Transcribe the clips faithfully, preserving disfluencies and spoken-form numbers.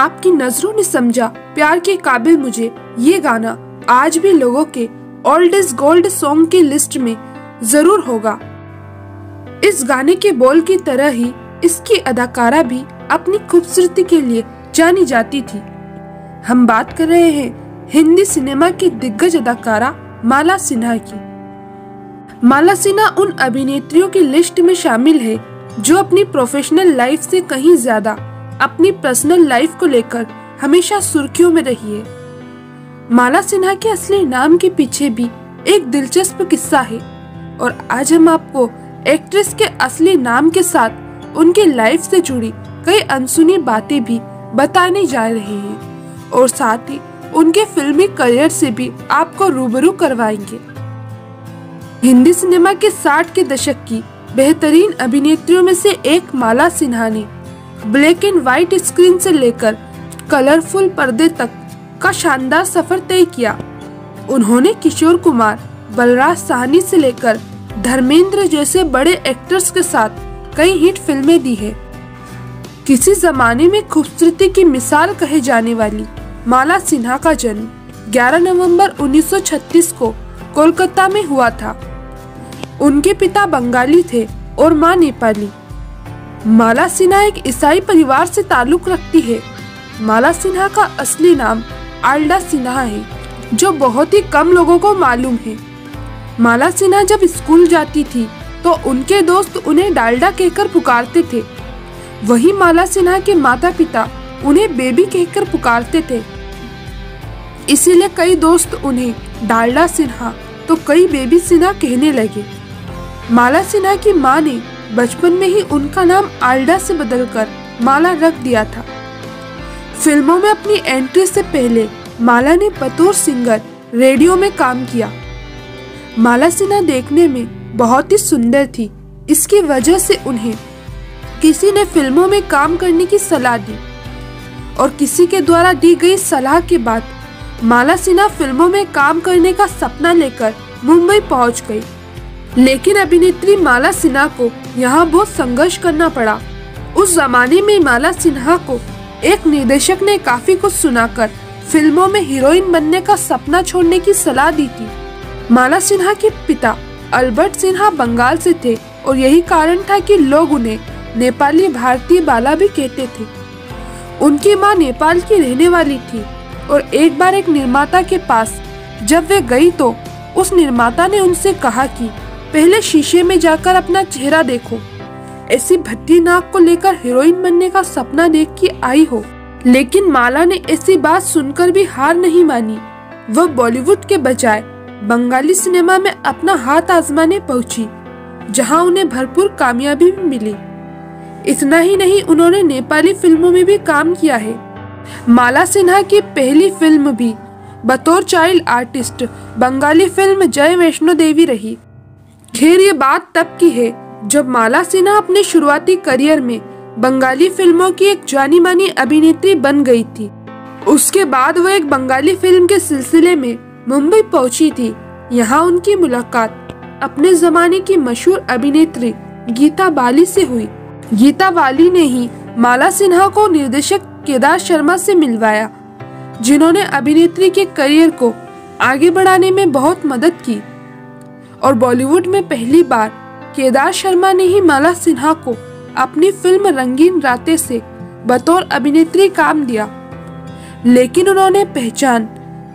आपकी नजरों ने समझा प्यार के काबिल मुझे, ये गाना आज भी लोगों के ओल्ड इज गोल्ड सॉन्ग की लिस्ट में जरूर होगा। इस गाने के बोल की तरह ही इसकी अदाकारा भी अपनी खूबसूरती के लिए जानी जाती थी। हम बात कर रहे हैं हिंदी सिनेमा की दिग्गज अदाकारा माला सिन्हा की। माला सिन्हा उन अभिनेत्रियों की लिस्ट में शामिल है जो अपनी प्रोफेशनल लाइफ से कहीं ज्यादा अपनी पर्सनल लाइफ को लेकर हमेशा सुर्खियों में रही है। माला सिन्हा के असली नाम के पीछे भी एक दिलचस्प किस्सा है और आज हम आपको एक्ट्रेस के असली नाम के साथ उनके लाइफ से जुड़ी कई अनसुनी बातें भी बताने जा रहे हैं और साथ ही उनके फिल्मी करियर से भी आपको रूबरू करवाएंगे। हिंदी सिनेमा के साठ के दशक की बेहतरीन अभिनेत्रियों में से एक माला सिन्हा ने ब्लैक एंड व्हाइट स्क्रीन से लेकर कलरफुल पर्दे तक का शानदार सफर तय किया। उन्होंने किशोर कुमार, बलराज साहनी से लेकर धर्मेंद्र जैसे बड़े एक्टर्स के साथ कई हिट फिल्में दी है। किसी जमाने में खूबसूरती की मिसाल कहे जाने वाली माला सिन्हा का जन्म ग्यारह नवंबर उन्नीस सौ छत्तीस को कोलकाता में हुआ था। उनके पिता बंगाली थे और मां नेपाली। माला सिन्हा एक ईसाई परिवार से ताल्लुक रखती है। माला सिन्हा का असली नाम आल्डा सिन्हा है जो बहुत ही कम लोगों को मालूम है। माला सिन्हा जब स्कूल जाती थी तो उनके दोस्त उन्हें डालडा कहकर पुकारते थे। वहीं माला सिन्हा के माता पिता उन्हें बेबी कहकर पुकारते थे, इसीलिए कई दोस्त उन्हें डालडा सिन्हा तो कई बेबी सिन्हा कहने लगे। माला सिन्हा की मां ने बचपन में ही उनका नाम आल्डा से बदलकर माला रख दिया था। फिल्मों में अपनी एंट्री से पहले माला ने बतौर सिंगर रेडियो में काम किया। माला सिन्हा देखने में बहुत ही सुंदर थी, इसकी वजह से उन्हें किसी ने फिल्मों में काम करने की सलाह दी और किसी के द्वारा दी गई सलाह के बाद माला सिन्हा फिल्मों में काम करने का सपना लेकर मुंबई पहुंच गई। लेकिन अभिनेत्री माला सिन्हा को यहाँ बहुत संघर्ष करना पड़ा। उस जमाने में माला सिन्हा को एक निर्देशक ने काफी कुछ सुनाकर फिल्मों में हीरोइन बनने का सपना छोड़ने की सलाह दी थी। माला सिन्हा के पिता अल्बर्ट सिन्हा बंगाल से थे और यही कारण था कि लोग उन्हें नेपाली भारतीय बाला भी कहते थे। उनकी मां नेपाल की रहने वाली थी और एक बार एक निर्माता के पास जब वे गई तो उस निर्माता ने उनसे कहा कि पहले शीशे में जाकर अपना चेहरा देखो, ऐसी भद्दी नाक को लेकर हीरोइन बनने का सपना देख के आई हो। लेकिन माला ने ऐसी बात सुनकर भी हार नहीं मानी। वह बॉलीवुड के बजाय बंगाली सिनेमा में अपना हाथ आजमाने पहुंची, जहां उन्हें भरपूर कामयाबी भी मिली। इतना ही नहीं, उन्होंने नेपाली फिल्मों में भी काम किया है। माला सिन्हा की पहली फिल्म भी बतौर चाइल्ड आर्टिस्ट बंगाली फिल्म जय वैष्णो देवी रही। खैर, ये बात तब की है जब माला सिन्हा अपने शुरुआती करियर में बंगाली फिल्मों की एक जानी मानी अभिनेत्री बन गई थी। उसके बाद वह एक बंगाली फिल्म के सिलसिले में मुंबई पहुंची थी। यहाँ उनकी मुलाकात अपने जमाने की मशहूर अभिनेत्री गीता बाली से हुई। गीता बाली ने ही माला सिन्हा को निर्देशक केदार शर्मा से मिलवाया, जिन्होंने अभिनेत्री के करियर को आगे बढ़ाने में बहुत मदद की और बॉलीवुड में पहली बार केदार शर्मा ने ही माला सिन्हा को अपनी फिल्म रंगीन रातें से बतौर अभिनेत्री काम दिया। लेकिन उन्होंने पहचान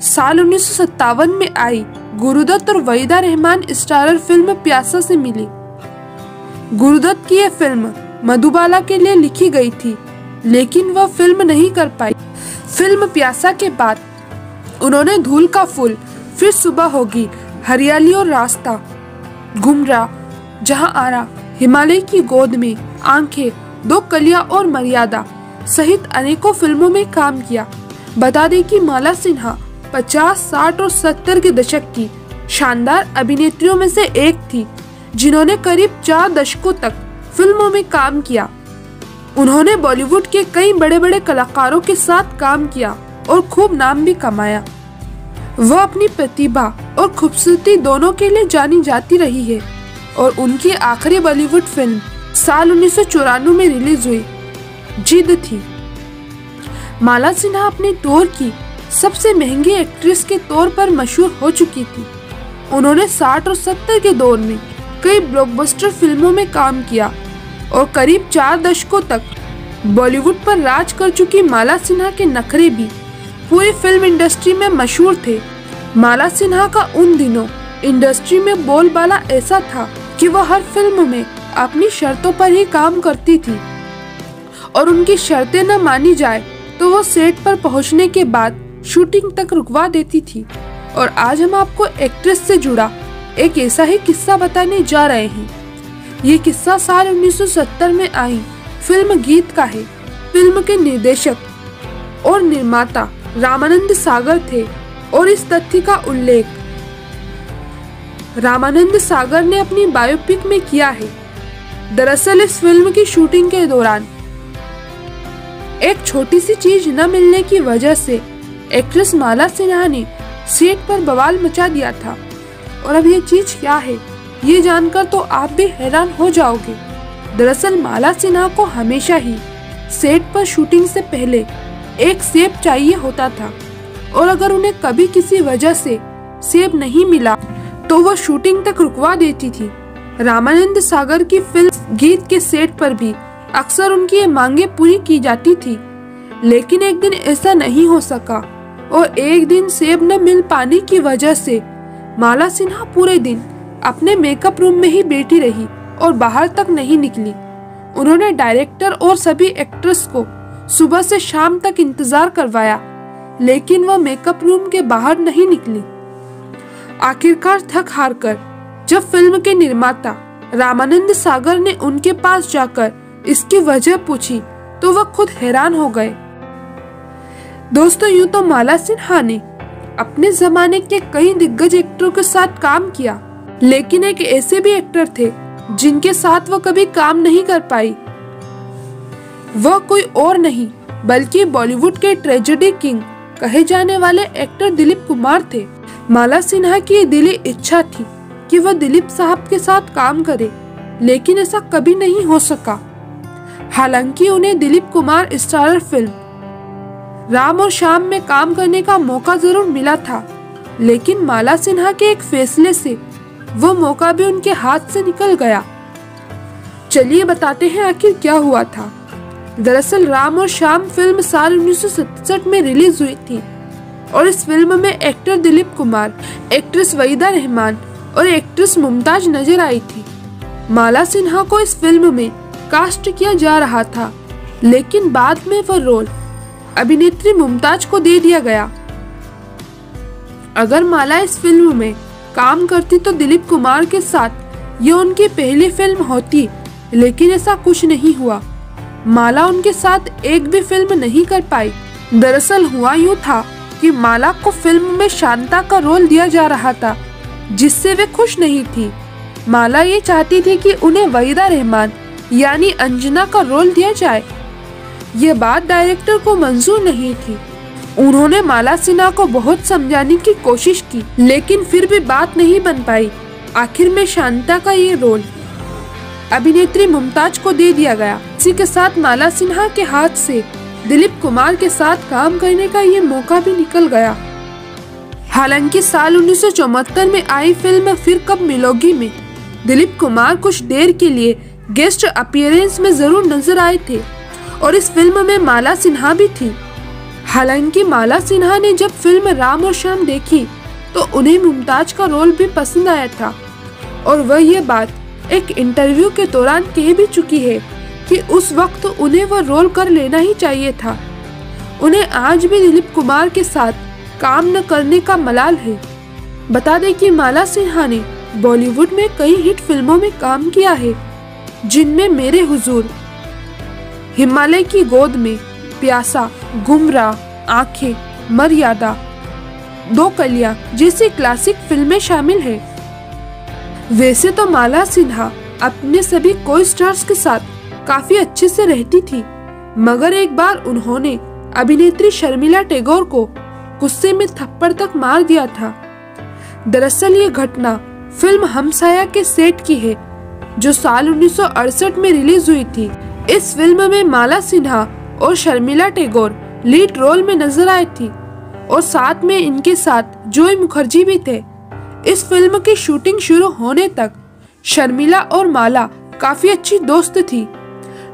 साल उन्नीस सौ सत्तावन में आई गुरुदत्त और वहीदा रहमान स्टारर फिल्म प्यासा से मिली। गुरुदत्त की यह फिल्म मधुबाला के लिए लिखी गई थी, लेकिन वह फिल्म नहीं कर पाई। फिल्म प्यासा के बाद उन्होंने धूल का फूल, फिर सुबह होगी, हरियाली और रास्ता, गुमरा जहां आरा, हिमालय की गोद में, आंखें, दो कलियां और मर्यादा सहित अनेकों फिल्मों में काम किया। बता दें कि माला सिन्हा पचास, साठ और सत्तर के दशक की शानदार अभिनेत्रियों में से एक थी, जिन्होंने करीब चार दशकों तक फिल्मों में काम किया। उन्होंने बॉलीवुड के कई बड़े बड़े कलाकारों के साथ काम किया और खूब नाम भी कमाया। वह अपनी प्रतिभा और खूबसूरती दोनों के लिए जानी जाती रही है और उनकी आखिरी बॉलीवुड फिल्म साल उन्नीस सौ चौरानवे में रिलीज हुई जिद थी। माला सिन्हा अपने दौर की सबसे महंगी एक्ट्रेस के तौर पर मशहूर हो चुकी थी। उन्होंने साठ और सत्तर के दौर में कई ब्लॉकबस्टर फिल्मों में काम किया और करीब चार दशकों तक बॉलीवुड पर राज कर चुकी माला सिन्हा के नखरे भी पूरी फिल्म इंडस्ट्री में मशहूर थे। माला सिन्हा का उन दिनों इंडस्ट्री में बोलबाला ऐसा था कि वह हर फिल्म में अपनी शर्तों पर ही काम करती थी और उनकी शर्तें न मानी जाए तो वो सेट पर पहुंचने के बाद शूटिंग तक रुकवा देती थी। और आज हम आपको एक्ट्रेस से जुड़ा एक ऐसा ही किस्सा बताने जा रहे हैं। ये किस्सा साल उन्नीस सौ सत्तर में आई फिल्म गीत का है। फिल्म के निर्देशक और निर्माता रामानंद सागर थे और इस तथ्य का उल्लेख रामानंद सागर ने अपनी बायोपिक में किया है। दरअसल इस फिल्म की शूटिंग के दौरान एक छोटी सी चीज न मिलने की वजह से एक्ट्रेस माला सिन्हा ने सेट पर बवाल मचा दिया था। और अब ये चीज क्या है ये जानकर तो आप भी हैरान हो जाओगे। दरअसल माला सिन्हा को हमेशा ही सेट पर शूटिंग से पहले एक सेब चाहिए होता था और अगर उन्हें कभी किसी वजह से सेब नहीं मिला तो वो शूटिंग तक रुकवा देती थी। रामानंद सागर की फिल्म गीत के सेट पर भी अक्सर उनकी ये मांगे पूरी की जाती थी, लेकिन एक दिन ऐसा नहीं हो सका और एक दिन सेब न मिल पाने की वजह से माला सिन्हा पूरे दिन अपने मेकअप रूम में ही बैठी रही और बाहर तक नहीं निकली। उन्होंने डायरेक्टर और सभी एक्ट्रेस को सुबह से शाम तक इंतजार करवाया, लेकिन वह मेकअप रूम के बाहर नहीं निकली। आखिरकार थक हार कर जब फिल्म के निर्माता रामानंद सागर ने उनके पास जाकर इसकी वजह पूछी तो वह खुद हैरान हो गए। दोस्तों, यूं तो माला सिन्हा ने अपने जमाने के कई दिग्गज एक्टरों के साथ काम किया, लेकिन एक ऐसे भी एक्टर थे जिनके साथ वह कभी काम नहीं कर पाई। वह कोई और नहीं बल्कि बॉलीवुड के ट्रेजेडी किंग कहे जाने वाले एक्टर दिलीप कुमार थे। माला सिन्हा की दिली इच्छा थी कि वह दिलीप साहब के साथ काम करे, लेकिन ऐसा कभी नहीं हो सका। हालांकि उन्हें दिलीप कुमार स्टारर फिल्म राम और शाम में काम करने का मौका जरूर मिला था, लेकिन माला सिन्हा के एक फैसले से वो मौका भी उनके हाथ से निकल गया। चलिए बताते हैं आखिर क्या हुआ था। दरअसल राम और शाम फिल्म साल उन्नीस सौ सड़सठ में रिलीज हुई थी और इस फिल्म में एक्टर दिलीप कुमार, एक्ट्रेस वहीदा रहमान और एक्ट्रेस मुमताज नजर आई थी। माला सिन्हा को इस फिल्म में कास्ट किया जा रहा था, लेकिन बाद में वह रोल अभिनेत्री मुमताज को दे दिया गया। अगर माला इस फिल्म में काम करती तो दिलीप कुमार के साथ यह उनकी पहली फिल्म होती, लेकिन ऐसा कुछ नहीं हुआ। माला उनके साथ एक भी फिल्म नहीं कर पाई। दरअसल हुआ यूं था कि माला को फिल्म में शांता का रोल दिया जा रहा था, जिससे वे खुश नहीं थी। माला ये चाहती थी कि उन्हें वहीदा रहमान यानी अंजना का रोल दिया जाए। ये बात डायरेक्टर को मंजूर नहीं थी। उन्होंने माला सिन्हा को बहुत समझाने की कोशिश की, लेकिन फिर भी बात नहीं बन पाई। आखिर में शांता का ये रोल अभिनेत्री मुमताज को दे दिया गया। इसी के साथ माला सिन्हा के हाथ से दिलीप कुमार के साथ काम करने का ये मौका भी निकल गया। हालांकि साल उन्नीस सौ चौहत्तर में आई फिल्म फिर कब मिलोगी में दिलीप कुमार कुछ देर के लिए गेस्ट अपीयरेंस में जरूर नजर आए थे और इस फिल्म में माला सिन्हा भी थी। हालांकि माला सिन्हा ने जब फिल्म राम और शाम देखी तो उन्हें मुमताज का रोल भी पसंद आया था और वह ये बात एक इंटरव्यू के दौरान कह भी चुकी है कि उस वक्त उन्हें वह रोल कर लेना ही चाहिए था। उन्हें आज भी दिलीप कुमार के साथ काम न करने का मलाल है। बता दें कि माला सिन्हा ने बॉलीवुड में कई हिट फिल्मों में काम किया है, जिनमें मेरे हुजूर, हिमालय की गोद में, प्यासा, गुमराह, आंखें, मर्यादा, दो कलियां जैसी क्लासिक फिल्में शामिल हैं। वैसे तो माला सिन्हा अपने सभी को स्टार्स के साथ काफी अच्छे से रहती थी, मगर एक बार उन्होंने अभिनेत्री शर्मिला टैगोर को गुस्से में थप्पड़ तक मार दिया था। दरअसल ये घटना फिल्म हमसाया के सेट की है, जो साल उन्नीस सौ अड़सठ में रिलीज हुई थी। इस फिल्म में माला सिन्हा और शर्मिला टैगोर लीड रोल में नजर आई थी और साथ में इनके साथ जोई मुखर्जी भी थे। इस फिल्म की शूटिंग शुरू होने तक शर्मिला और माला काफी अच्छी दोस्त थी,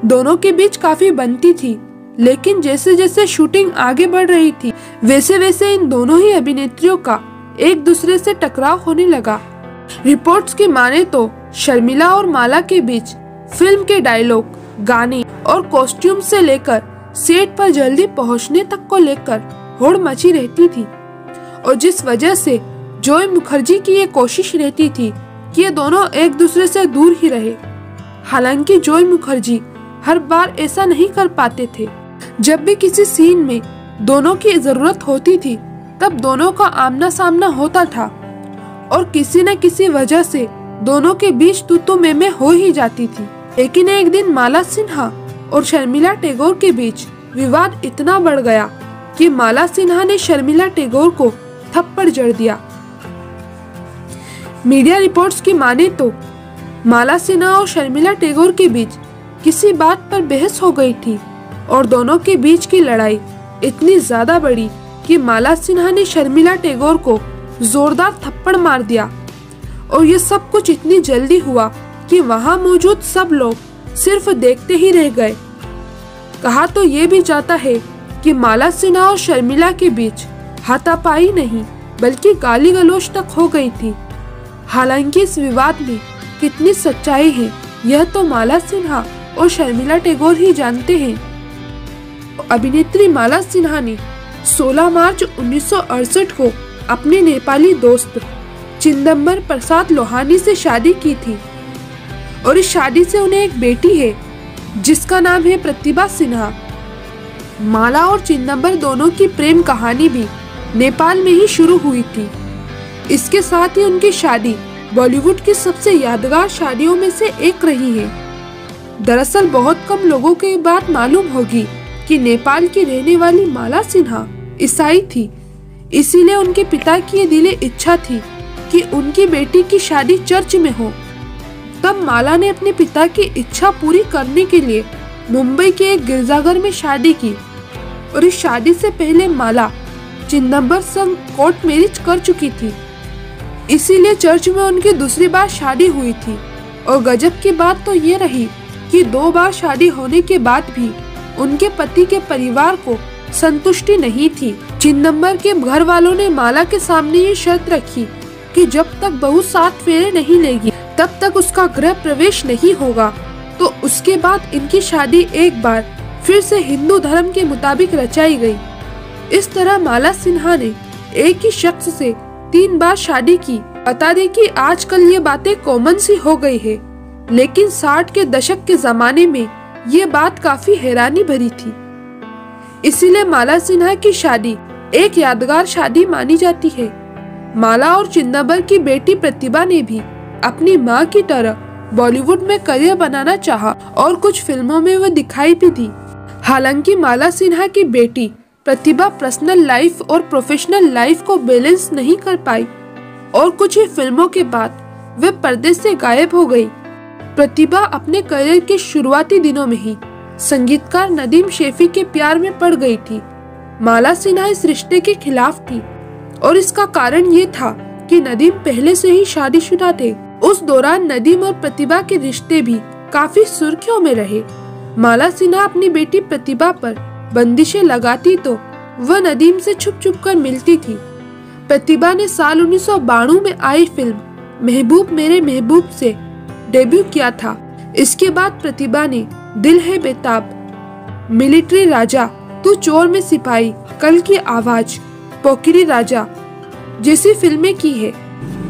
दोनों के बीच काफी बनती थी। लेकिन जैसे जैसे शूटिंग आगे बढ़ रही थी वैसे वैसे इन दोनों ही अभिनेत्रियों का एक दूसरे से टकराव होने लगा। रिपोर्ट्स की माने तो शर्मिला और माला के बीच फिल्म के डायलॉग, गाने और कॉस्ट्यूम से लेकर सेट पर जल्दी पहुंचने तक को लेकर होड़ मची रहती थी और जिस वजह से जोई मुखर्जी की ये कोशिश रहती थी कि ये दोनों एक दूसरे से दूर ही रहे। हालांकि जोई मुखर्जी हर बार ऐसा नहीं कर पाते थे। जब भी किसी सीन में दोनों की जरूरत होती थी तब दोनों का आमना सामना होता था और किसी न किसी वजह से दोनों के बीच तू-तू में-में हो ही जाती थी। लेकिन एक दिन माला सिन्हा और शर्मिला टैगोर के बीच विवाद इतना बढ़ गया कि माला सिन्हा ने शर्मिला टैगोर को थप्पड़ जड़ दिया। मीडिया रिपोर्ट्स की माने तो माला सिन्हा और शर्मिला टैगोर के बीच किसी बात पर बहस हो गई थी और दोनों के बीच की लड़ाई इतनी ज्यादा बड़ी कि माला सिन्हा ने शर्मिला टैगोर को जोरदार थप्पड़ मार दिया। और ये सब कुछ इतनी जल्दी हुआ कि वहां मौजूद सब लोग सिर्फ देखते ही रह गए। कहा तो ये भी जाता है कि माला सिन्हा और शर्मिला के बीच हाथापाई नहीं बल्कि गाली गलौज तक हो गई थी। हालांकि इस विवाद में कितनी सच्चाई है यह तो माला सिन्हा और शर्मिला टैगोर ही जानते हैं। अभिनेत्री माला सिन्हा ने सोलह मार्च उन्नीस सौ अड़सठ को अपने नेपाली दोस्त चिंदंबर प्रसाद लोहानी से शादी की थी और इस शादी से उन्हें एक बेटी है जिसका नाम है प्रतिभा सिन्हा। माला और चिंदंबर दोनों की प्रेम कहानी भी नेपाल में ही शुरू हुई थी। इसके साथ ही उनकी शादी बॉलीवुड की सबसे यादगार शादियों में से एक रही है। दरअसल बहुत कम लोगों को ये बात मालूम होगी कि नेपाल की रहने वाली माला सिन्हा ईसाई थी, इसीलिए उनके पिता की ये दिली इच्छा थी कि उनकी बेटी की शादी चर्च में हो। तब माला ने अपने पिता की इच्छा पूरी करने के लिए मुंबई के एक गिरजाघर में शादी की और इस शादी से पहले माला चिंदंबर संग कोर्ट मैरिज कर चुकी थी, इसीलिए चर्च में उनकी दूसरी बार शादी हुई थी। और गजब की बात तो ये रही कि दो बार शादी होने के बाद भी उनके पति के परिवार को संतुष्टि नहीं थी। चिंदंबर के घर वालों ने माला के सामने ये शर्त रखी कि जब तक बहू सात फेरे नहीं लेगी तब तक उसका गृह प्रवेश नहीं होगा। तो उसके बाद इनकी शादी एक बार फिर से हिंदू धर्म के मुताबिक रचाई गई। इस तरह माला सिन्हा ने एक ही शख्स से तीन बार शादी की। बता दें कि आजकल ये बातें कॉमन सी हो गई है, लेकिन साठ के दशक के जमाने में ये बात काफी हैरानी भरी थी। इसीलिए माला सिन्हा की शादी एक यादगार शादी मानी जाती है। माला और चिंदंबर की बेटी प्रतिभा ने भी अपनी मां की तरह बॉलीवुड में करियर बनाना चाहा और कुछ फिल्मों में वह दिखाई भी दी। हालांकि माला सिन्हा की बेटी प्रतिभा पर्सनल लाइफ और प्रोफेशनल लाइफ को बैलेंस नहीं कर पाई और कुछ ही फिल्मों के बाद वे पर्दे से गायब हो गई। प्रतिभा अपने करियर के शुरुआती दिनों में ही संगीतकार नदीम शेफी के प्यार में पड़ गई थी। माला सिन्हा इस रिश्ते के खिलाफ थी और इसका कारण ये था कि नदीम पहले से ही शादीशुदा थे। उस दौरान नदीम और प्रतिभा के रिश्ते भी काफी सुर्खियों में रहे। माला सिन्हा अपनी बेटी प्रतिभा पर बंदिशें लगाती तो वह नदीम से छुप छुप कर मिलती थी। प्रतिभा ने साल उन्नीस सौ बानवे में आई फिल्म महबूब मेरे महबूब से डेब्यू किया था। इसके बाद प्रतिभा ने दिल है बेताब, मिलिट्री राजा, तू चोर में सिपाही, कल की आवाज, पोखरी राजा जैसी फिल्में की है।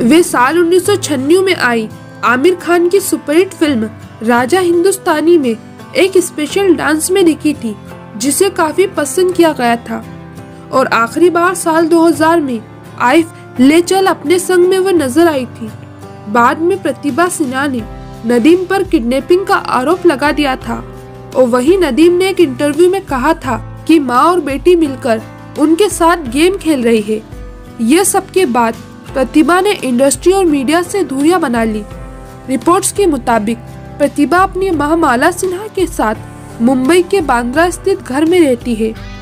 वे साल उन्नीस सौ छियानवे में आई आमिर खान की सुपरहिट फिल्म राजा हिंदुस्तानी में एक स्पेशल डांस में दिखी थी जिसे काफी पसंद किया गया था। और आखिरी बार साल दो हज़ार में आई ले चल अपने संग में वह नजर आई थी। बाद में प्रतिभा सिन्हा ने नदीम पर किडनैपिंग का आरोप लगा दिया था और वही नदीम ने एक इंटरव्यू में कहा था कि माँ और बेटी मिलकर उनके साथ गेम खेल रही है। यह सबके बाद प्रतिभा ने इंडस्ट्री और मीडिया से दूरियां बना ली। रिपोर्ट्स के मुताबिक प्रतिभा अपनी माँ माला सिन्हा के साथ मुंबई के बांद्रा स्थित घर में रहती है।